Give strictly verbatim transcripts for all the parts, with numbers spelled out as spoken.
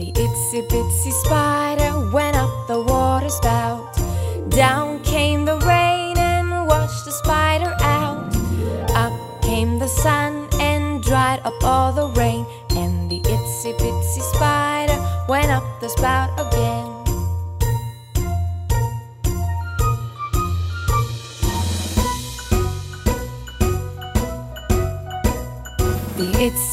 The itsy bitsy spider went up the water spout. Down came the rain and washed the spider out. Up came the sun and dried up all the rain. And the itsy bitsy spider went up the spout again. The itsy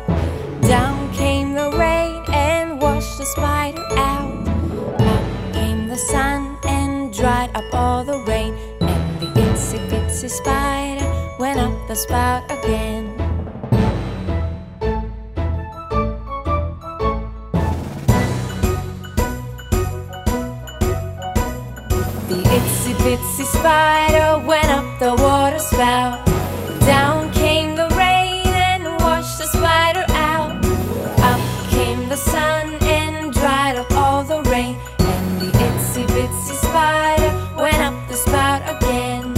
Down came the rain and washed the spider out. Up came the sun and dried up all the rain. And the itsy bitsy spider went up the spout again. The itsy bitsy spider went up the water spout. Down came the rain and washed the spider out. Up came the sun and dried up all the rain. And the itsy bitsy spider went up the spout again.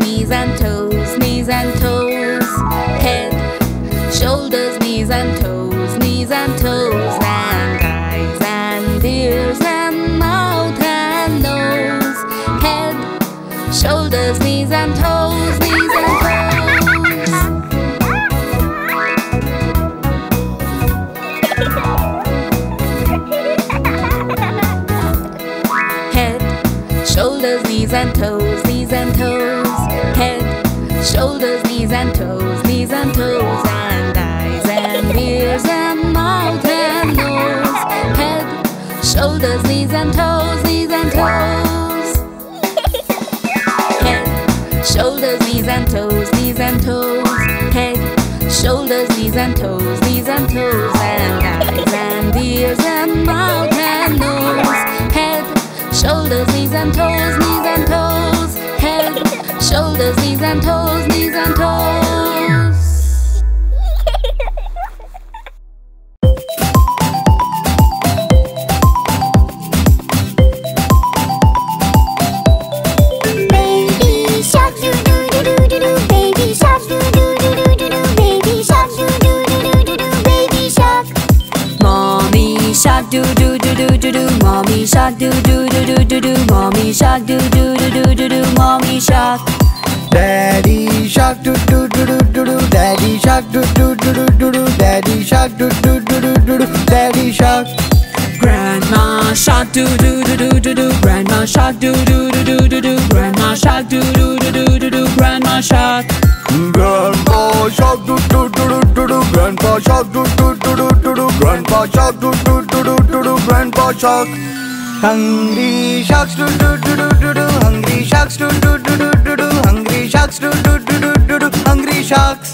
Knees and toes, knees and toes, head, shoulders, knees and toes, knees and toes. shoulders, knees and toes, knees and toes. Head, shoulders, knees and toes, knees and toes. Head, shoulders, knees and toes, knees and toes. And eyes and ears and mouth and nose. Head, shoulders, knees and toes, knees and toes. Head, shoulders, knees and toes, knees and toes. Do do do do do do, mommy shark. Do do do do do do, mommy shark. Do do do do do do, mommy shark. Daddy shark. Do do do do do do, daddy shark. Do do do do do do, daddy shark. Do do do do do do, daddy shark. Grandma shark. Do do do do do do, grandma shark. Do do do do do do, grandma shark. Do do do do do do, grandma shark. Grandpa shark. Do do do do do, grandpa shark. Do do do do do, grandpa shark. Do do do do grandpa shark. Hungry sharks do do do do do do, hungry sharks do do do do do do, hungry sharks do do do do do do, hungry sharks.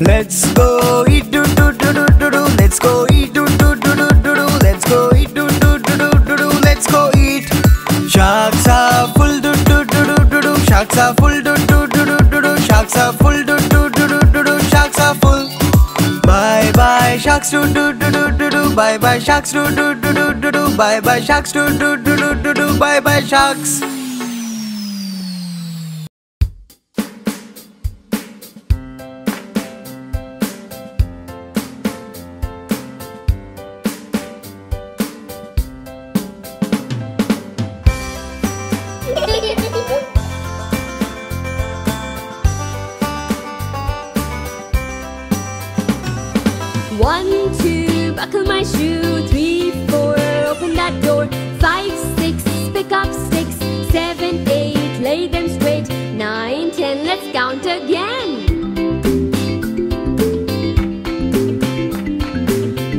Let's go eat do do do do do do, let's go eat do do do do do do, let's go eat do do do do do do, let's go eat. Sharks are full do do do do do do, sharks are full do do do do do do, sharks are full do do do do do, sharks are full. Bye bye sharks do do do do do, bye bye sharks do do do do do do, bye bye sharks do do do do do do, bye bye sharks. One, two, buckle my shoe. Three, four, open that door. Five, six, pick up sticks. Seven, eight, lay them straight. Nine, ten, let's count again.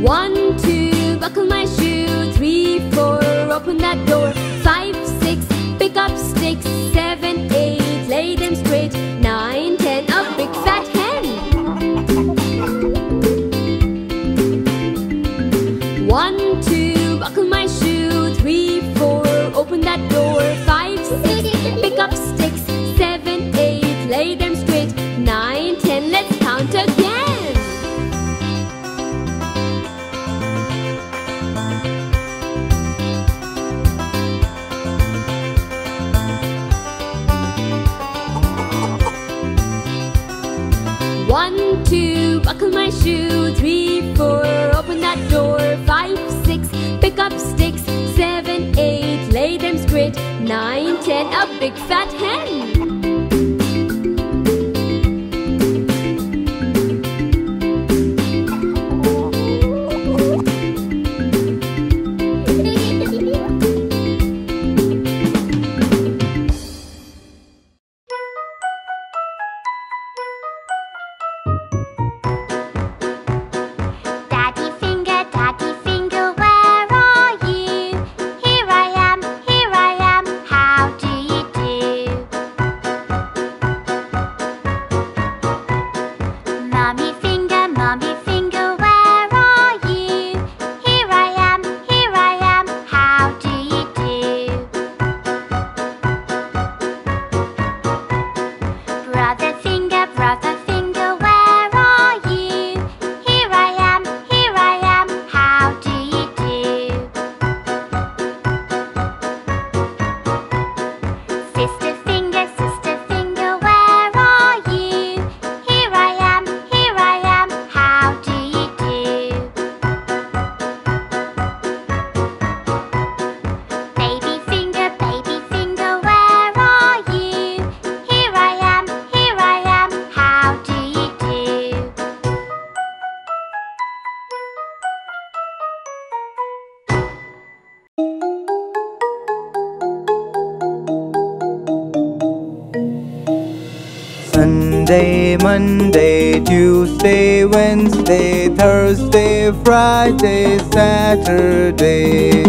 One, two, buckle my shoe. Three, four, open that door. Five, six, pick up sticks. Seven, eight, lay them straight. Nine, ten, a big fat hen. One, two, buckle my shoe. Three, four, open that door. Five, six, pick up sticks. Seven, eight, lay them straight. Nine, ten, let's count again. One, two, buckle my shoe. Three, four, open that door. Five, six, pick up sticks. Seven, eight, lay them straight. Nine, ten, a big fat hen. Monday, Tuesday, Wednesday, Thursday, Friday, Saturday.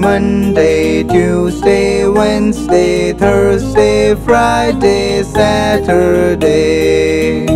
Monday, Tuesday, Wednesday, Thursday, Friday, Saturday.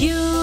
You